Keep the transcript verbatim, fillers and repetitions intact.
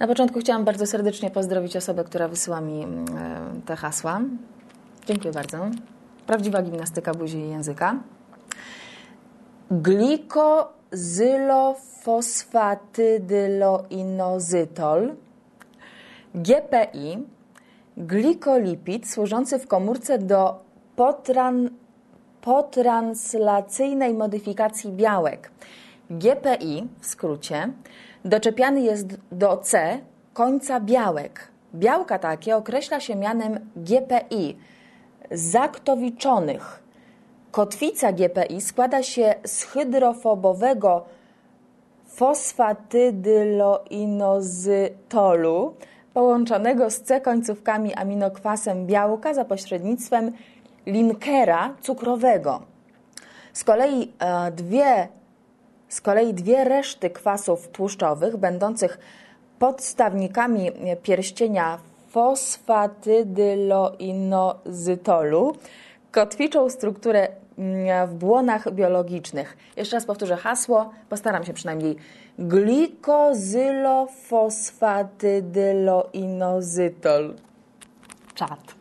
Na początku chciałam bardzo serdecznie pozdrowić osobę, która wysyła mi te hasła. Dziękuję bardzo. Prawdziwa gimnastyka buzi i języka. Glikozylofosfatydyloinozytol, G P I, glikolipid służący w komórce do potran, potranslacyjnej modyfikacji białek. G P I w skrócie doczepiany jest do C końca białek. Białka takie określa się mianem G P I, zaktowiczonych. Kotwica G P I składa się z hydrofobowego fosfatydyloinozytolu połączonego z C końcówkami aminokwasem białka za pośrednictwem linkera cukrowego. Z kolei dwie Z kolei dwie reszty kwasów tłuszczowych będących podstawnikami pierścienia fosfatydyloinozytolu kotwiczą strukturę w błonach biologicznych. Jeszcze raz powtórzę hasło, postaram się przynajmniej. Glikozylofosfatydyloinozytol. Czad.